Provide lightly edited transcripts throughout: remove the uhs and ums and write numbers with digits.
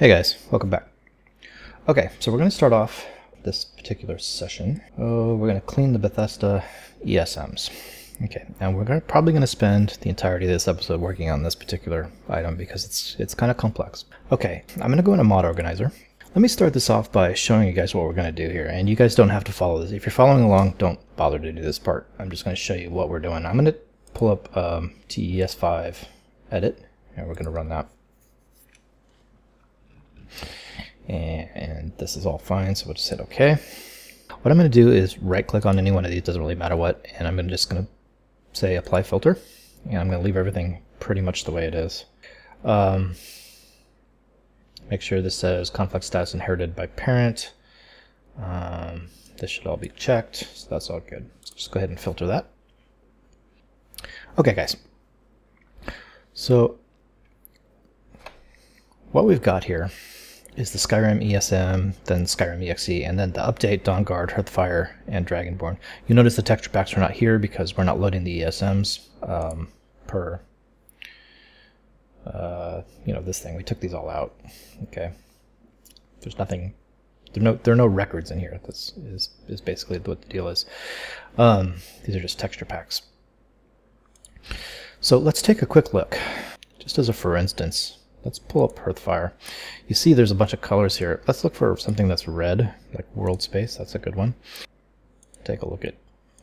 Hey guys, welcome back. Okay, so we're going to start off this particular session. We're going to clean the Bethesda ESMs. Okay, and we're probably going to spend the entirety of this episode working on this particular item because it's kind of complex. Okay, I'm going to go into Mod Organizer. Let me start this off by showing you guys what we're going to do here. And you guys don't have to follow this. If you're following along, don't bother to do this part. I'm just going to show you what we're doing. I'm going to pull up TES5Edit, and we're going to run that. And this is all fine, so we'll just hit OK. What I'm going to do is right-click on any one of these, doesn't really matter what, and I'm just going to say Apply Filter, and I'm going to leave everything pretty much the way it is. Make sure this says conflict status inherited by parent. This should all be checked, so that's all good. Just go ahead and filter that. Okay, guys. So what we've got here is the Skyrim ESM, then Skyrim EXE, and then the update, Dawnguard, Hearthfire, and Dragonborn. You notice the texture packs are not here because we're not loading the ESMs per this thing. We took these all out. Okay, there's nothing. There are no records in here. This is basically what the deal is. These are just texture packs. So let's take a quick look, just as a for instance. Let's pull up Hearthfire. You see there's a bunch of colors here. Let's look for something that's red, like World Space. That's a good one. Take a look at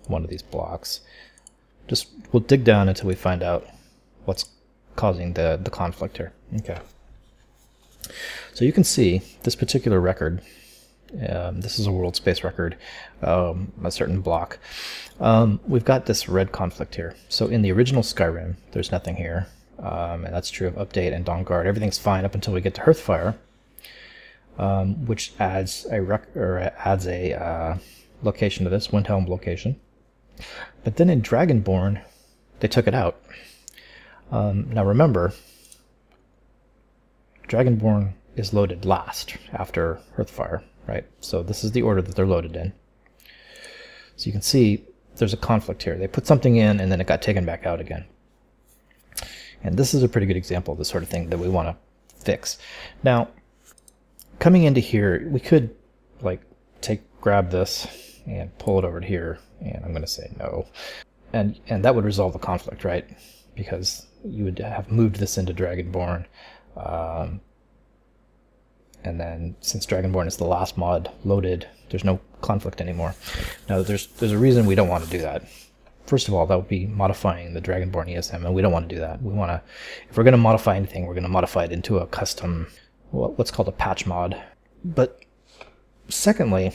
one of these blocks. Just we'll dig down until we find out what's causing the conflict here. Okay. So you can see this particular record. This is a World Space record, a certain block. We've got this red conflict here. So in the original Skyrim, there's nothing here. And that's true of Update and Dawnguard. Everything's fine up until we get to Hearthfire, which adds a location to this, Windhelm location. But then in Dragonborn, they took it out. Now remember, Dragonborn is loaded last after Hearthfire, right? So this is the order that they're loaded in. So you can see there's a conflict here. They put something in and then it got taken back out again. And this is a pretty good example of the sort of thing that we want to fix. Now, coming into here, we could like grab this and pull it over to here, and I'm going to say no. And that would resolve the conflict, right? Because you would have moved this into Dragonborn. And then since Dragonborn is the last mod loaded, there's no conflict anymore. Now, there's a reason we don't want to do that. First of all, that would be modifying the Dragonborn ESM, and we don't want to do that. We want to, if we're going to modify anything, we're going to modify it into a custom, what's called a patch mod. But secondly,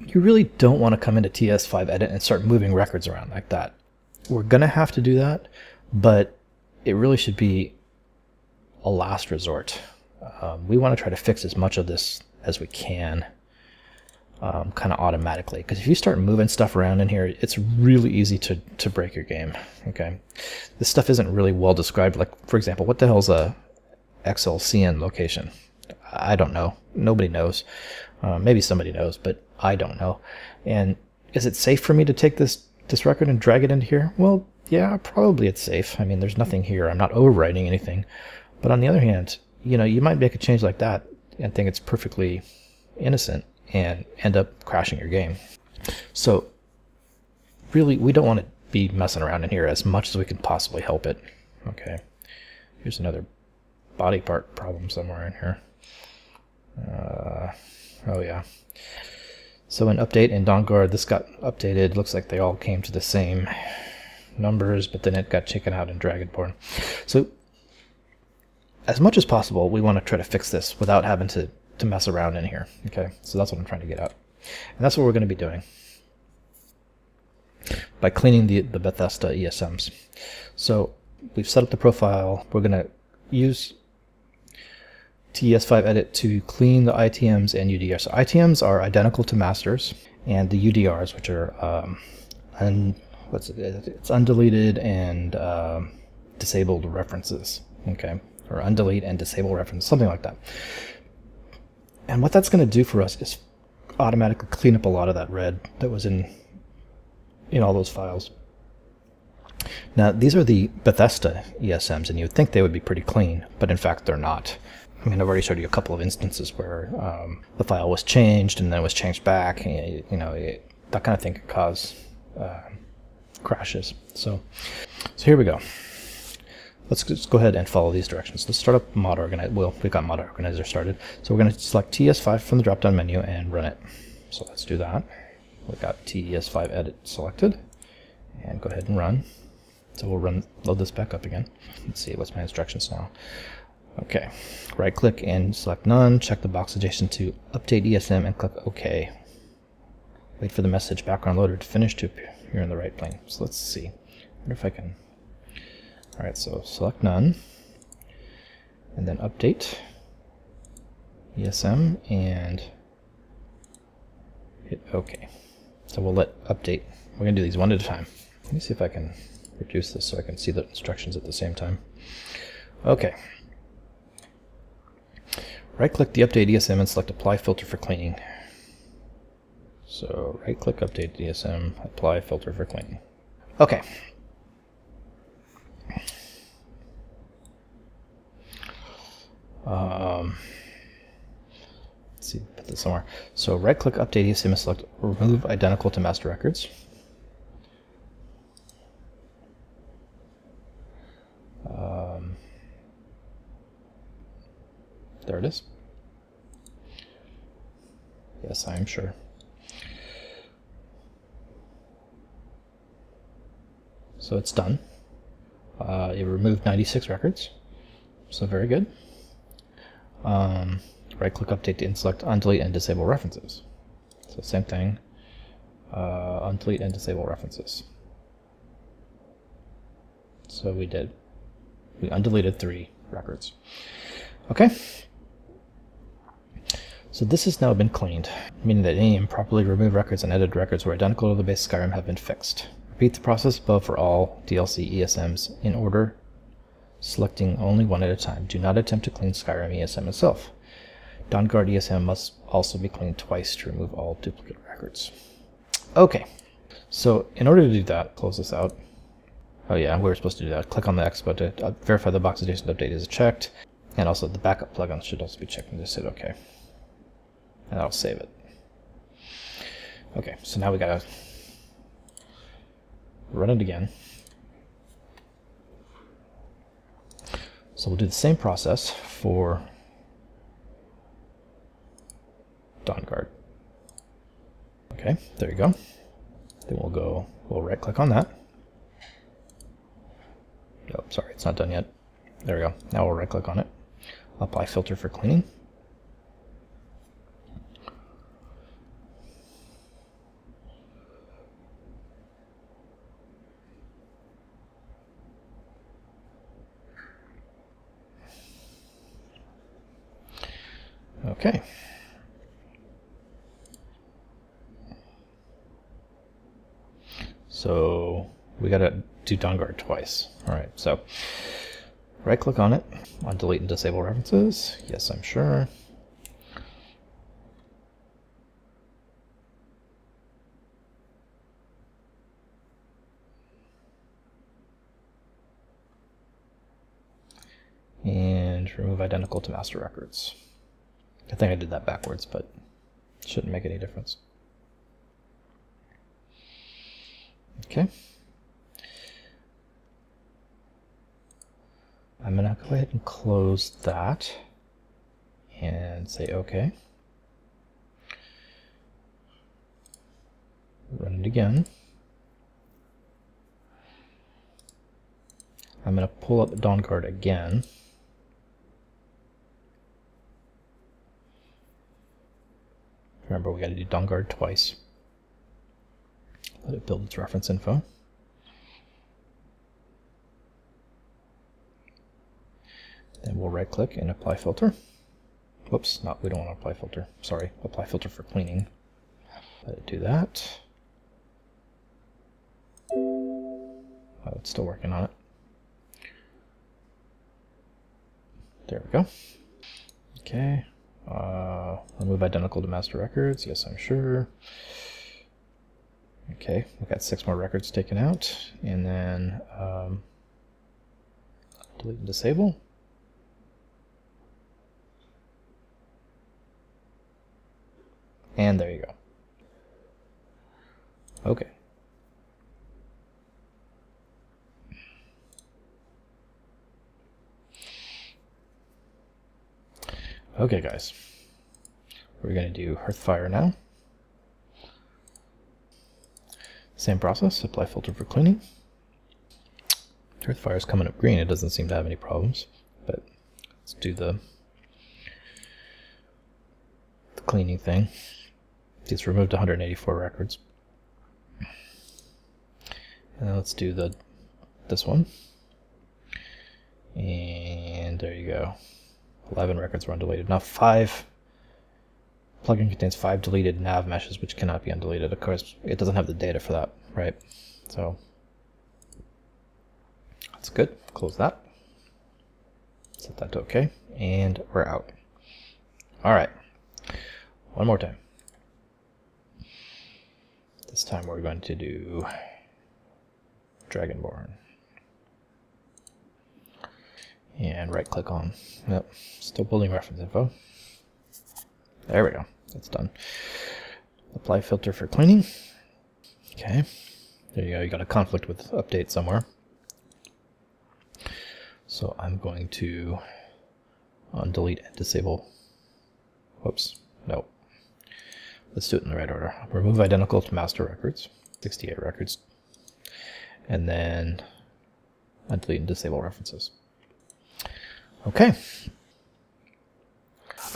you really don't want to come into TS5Edit and start moving records around like that. We're going to have to do that, but it really should be a last resort. We want to try to fix as much of this as we can. Kind of automatically, because if you start moving stuff around in here, it's really easy to break your game. Okay, this stuff isn't really well described. Like, for example, what the hell's a XLCN location? I don't know. Nobody knows. Maybe somebody knows, but I don't know. And is it safe for me to take this record and drag it into here? Well, yeah, probably it's safe. I mean, there's nothing here. I'm not overwriting anything. But on the other hand, you know, you might make a change like that and think it's perfectly innocent and end up crashing your game. So really, we don't want to be messing around in here as much as we can possibly help it. Okay, here's another body part problem somewhere in here. Oh yeah. So in Update and Dawnguard, this got updated. Looks like they all came to the same numbers, but then it got taken out in Dragonborn. So as much as possible, we want to try to fix this without having to mess around in here. Okay, so that's what I'm trying to get at. And that's what we're going to be doing by cleaning the Bethesda ESMs. So we've set up the profile. We're going to use TES5Edit to clean the ITMs and UDRs. So ITMs are identical to masters, and the UDRs, which are it's undeleted and disabled references. Okay, or undelete and disable references, something like that. And what that's going to do for us is automatically clean up a lot of that red that was in all those files. Now, these are the Bethesda ESMs, and you would think they would be pretty clean, but in fact, they're not. I mean, I've already showed you a couple of instances where the file was changed and then it was changed back, and, you know, that kind of thing could cause crashes. So here we go. Let's just go ahead and follow these directions. Let's start up Mod Organizer. Well, we've got Mod Organizer started. So we're going to select TES5 from the drop-down menu and run it. So let's do that. We've got TES5Edit selected. And go ahead and run. So we'll load this back up again. Let's see what's my instructions now. Okay. Right-click and select None. Check the box adjacent to Update ESM and click OK. Wait for the message Background Loader to finish to appear in the right plane. So let's see. I wonder if I can... Alright, so select None, and then Update ESM, and hit OK. So we'll let Update. We're going to do these one at a time. Let me see if I can reduce this so I can see the instructions at the same time. Okay. Right-click the Update ESM and select Apply Filter for Cleaning. So right-click Update ESM, Apply Filter for Cleaning. Okay. Let's see, put this somewhere. So right-click Update ESM and select Remove Identical to Master Records. There it is. Yes, I am sure. So it's done. It removed 96 records, so very good. Right-click Update and select Undelete and Disable References. So same thing, Undelete and Disable References. So we undeleted 3 records. Okay. So this has now been cleaned, meaning that any improperly removed records and edited records were identical to the base Skyrim have been fixed. Repeat the process above for all DLC ESMs in order, selecting only one at a time. Do not attempt to clean Skyrim ESM itself. Dawnguard ESM must also be cleaned twice to remove all duplicate records. Okay, so in order to do that, close this out. Oh yeah, we were supposed to do that. Click on the X button to verify the box adjacent update is checked, and also the backup plugins should also be checked, and just hit OK. And that'll save it. Okay, so now we gotta run it again. So we'll do the same process for Dawnguard. Okay, there you go. Then we'll right click on that. Oh, sorry, it's not done yet. There we go. Now we'll right click on it. Apply filter for cleaning. Okay. So we gotta do Dawnguard twice. Alright, so right click on it, on delete and disable references. Yes, I'm sure. And remove identical to master records. I think I did that backwards, but it shouldn't make any difference. Okay. I'm going to go ahead and close that and say OK. Run it again. I'm going to pull up the Dawnguard again. Remember, we got to do Dawnguard twice. Let it build its reference info. Then we'll right click and apply filter. Whoops, not, we don't want to apply filter. Sorry, apply filter for cleaning. Let it do that. Oh, it's still working on it. There we go. Okay. Remove identical to master records. Yes, I'm sure. Okay, we've got 6 more records taken out, and then delete and disable. And there you go. Okay. Okay, guys, we're going to do Hearthfire now. Same process, apply filter for cleaning. Hearthfire is coming up green. It doesn't seem to have any problems, but let's do the cleaning thing. It's removed 184 records. And let's do this one. And there you go. 11 records were undeleted. Now 5. Plugin contains 5 deleted nav meshes which cannot be undeleted. Of course, it doesn't have the data for that, right? So that's good. Close that. Set that to OK, and we're out. All right. One more time. This time we're going to do Dragonborn. And right click on, yep, still building reference info. There we go, that's done. Apply filter for cleaning. Okay, there you go, you got a conflict with update somewhere. So I'm going to undelete and disable, whoops, no. Let's do it in the right order. Remove identical to master records, 68 records, and then undelete and disable references. Okay.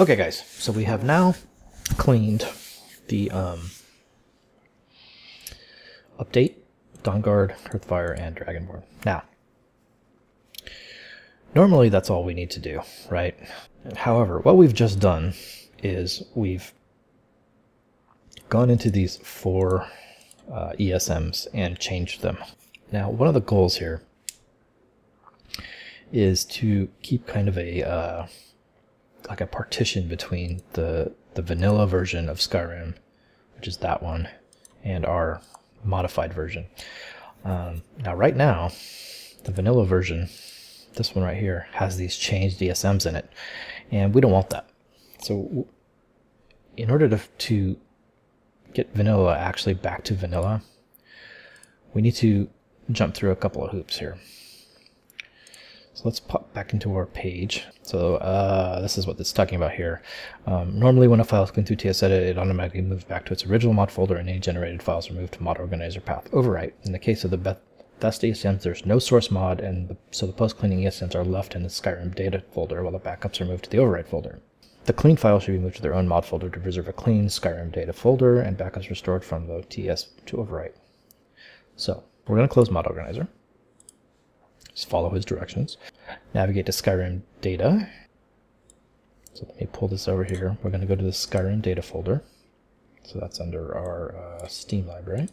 Okay, guys. So we have now cleaned the update, Dawnguard, Hearthfire, and Dragonborn. Now, normally that's all we need to do, right? However, what we've just done is we've gone into these 4 ESMs and changed them. Now, one of the goals here is to keep kind of a like a partition between the vanilla version of Skyrim, which is that one, and our modified version. Now right now, the vanilla version, this one right here, has these changed ESMs in it, and we don't want that. So in order to get vanilla actually back to vanilla, we need to jump through a couple of hoops here. So let's pop back into our page. So this is what it's talking about here. Normally when a file is cleaned through TES5Edit, it automatically moves back to its original mod folder and any generated files are moved to Mod Organizer path overwrite. In the case of the Bethesda ESMs, there's no source mod, and so the post-cleaning ESMs are left in the Skyrim data folder while the backups are moved to the overwrite folder. The clean files should be moved to their own mod folder to preserve a clean Skyrim data folder and backups restored from the TS to overwrite. So we're going to close Mod Organizer. Just follow his directions. Navigate to Skyrim data. So let me pull this over here. We're going to go to the Skyrim data folder. So that's under our Steam library.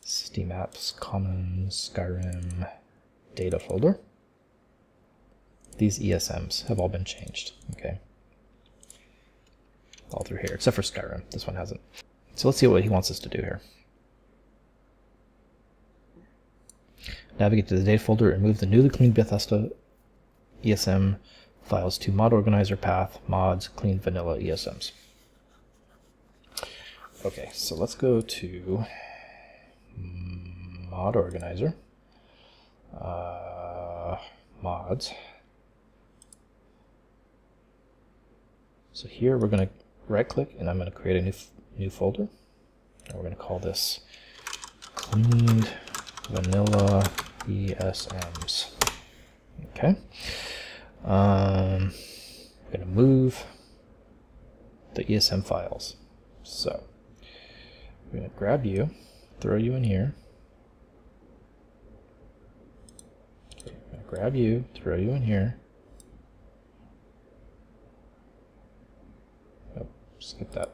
Steam apps, commons, Skyrim data folder. These ESMs have all been changed. Okay. All through here, except for Skyrim. This one hasn't. So let's see what he wants us to do here. Navigate to the data folder and move the newly cleaned Bethesda ESM files to Mod Organizer path, mods, clean vanilla ESMs. Okay, so let's go to Mod Organizer, mods. So here we're going to right click and I'm going to create a new folder. And we're going to call this cleaned vanilla ESMs. Okay. I'm going to move the ESM files. So I'm going to grab you, throw you in here. Okay, I'm going to grab you, throw you in here. Oh, skip that.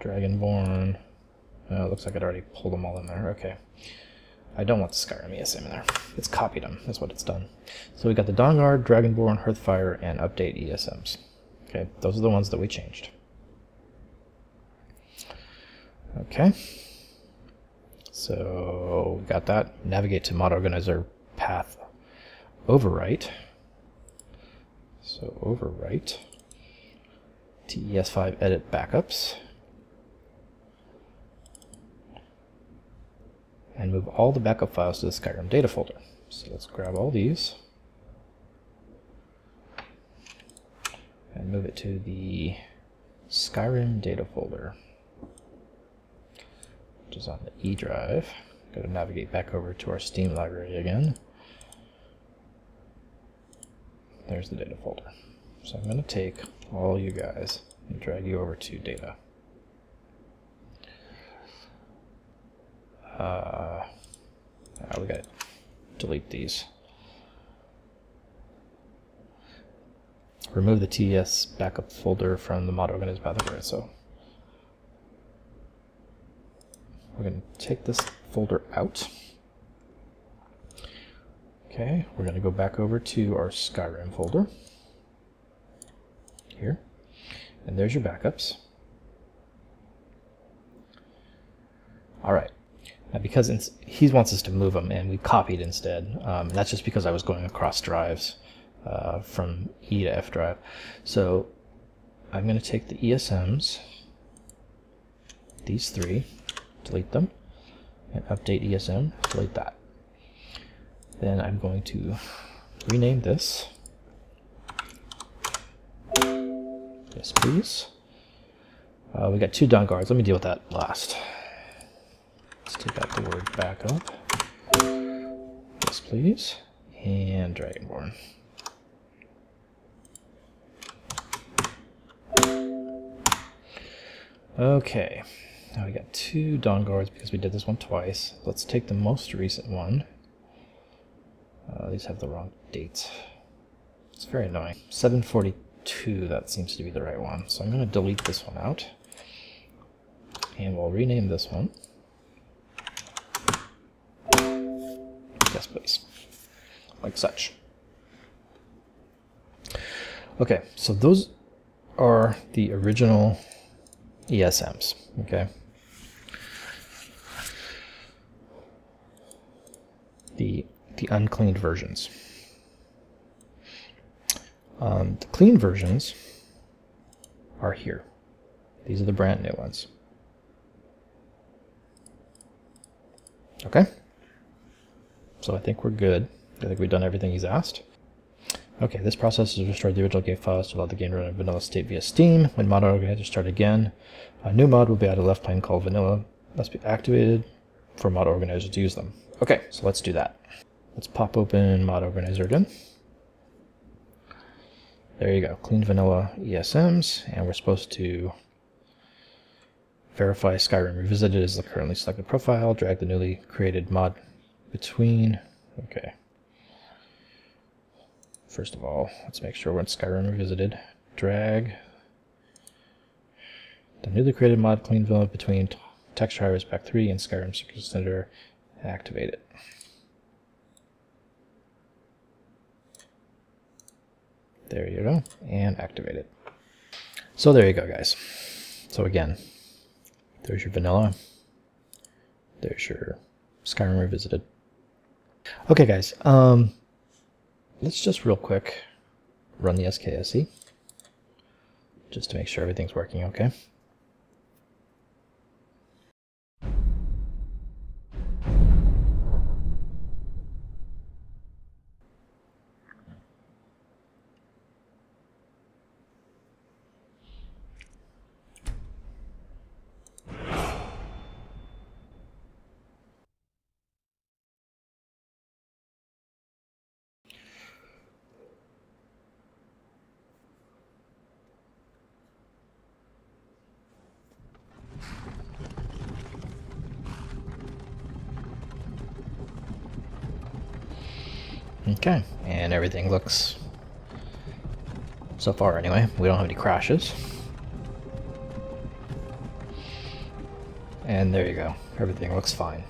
Dragonborn. It looks like I'd already pulled them all in there. Okay. I don't want the Skyrim ESM in there. It's copied them. That's what it's done. So we got the Dawnguard, Dragonborn, Hearthfire, and Update ESMs. Okay, those are the ones that we changed. Okay. So we got that. Navigate to Mod Organizer path overwrite. So overwrite TES5Edit backups, and move all the backup files to the Skyrim data folder. So let's grab all these and move it to the Skyrim data folder, which is on the E drive. Got to navigate back over to our Steam library again. There's the data folder. So I'm going to take all you guys and drag you over to data. We got to delete these. Remove the TES backup folder from the Mod Organizer background. So we're going to take this folder out. Okay, we're going to go back over to our Skyrim folder here, and there's your backups. All right, now because he wants us to move them, and we copied instead. That's just because I was going across drives from E to F drive. So I'm going to take the ESMs, these three, delete them, and update ESM, delete that. Then I'm going to rename this. Yes, please. We got two Dawnguards. Let me deal with that last. Let's take out the word backup. Yes, please. And Dragonborn. Okay. Now we got two Dawnguards because we did this one twice. Let's take the most recent one. These have the wrong dates. It's very annoying. 742, that seems to be the right one. So I'm going to delete this one out. And we'll rename this one. Yes, please. Like such. Okay, so those are the original ESMs, okay? The uncleaned versions. The clean versions are here. These are the brand new ones. Okay? So I think we're good. I think we've done everything he's asked. Okay, this process is restored the original game files to allow the game to run in vanilla state via Steam. When Mod Organizer start again, a new mod will be added left pane called Vanilla. Must be activated for Mod Organizer to use them. Okay, so let's do that. Let's pop open Mod Organizer again. There you go, clean vanilla ESMs, and we're supposed to verify Skyrim Revisited as the currently selected profile, drag the newly created mod between. Okay. First of all, let's make sure we're in Skyrim Revisited. Drag the newly created mod clean vanilla between text drivers pack 3 and Skyrim Secret Center and activate it. There you go, and activate it. So there you go, guys. So again, there's your vanilla. There's your Skyrim Revisited. Okay, guys. Let's just real quick run the SKSE just to make sure everything's working okay. Okay, and everything looks, so far anyway, we don't have any crashes. And there you go, everything looks fine.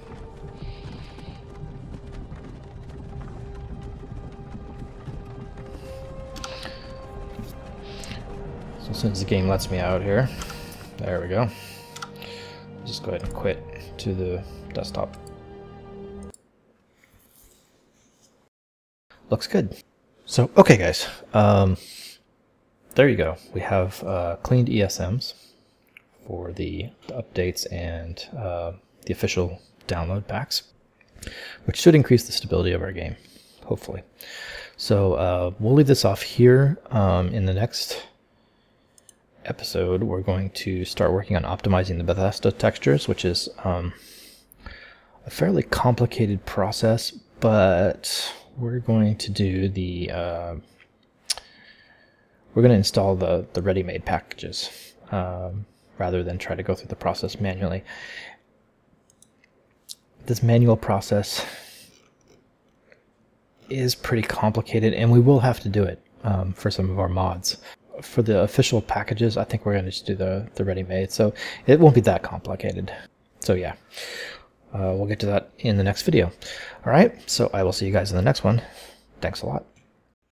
So since the game lets me out here, there we go. I'll just go ahead and quit to the desktop. Looks good. So, okay guys, there you go. We have cleaned ESMs for the updates and the official download packs, which should increase the stability of our game, hopefully. So we'll leave this off here. In the next episode, we're going to start working on optimizing the Bethesda textures, which is a fairly complicated process, but we're going to do the we're going to install the ready-made packages rather than try to go through the process manually. This manual process is pretty complicated, and we will have to do it for some of our mods. For the official packages, I think we're going to just do the ready-made, so it won't be that complicated. So yeah, we'll get to that in the next video. All right, so I will see you guys in the next one. Thanks a lot.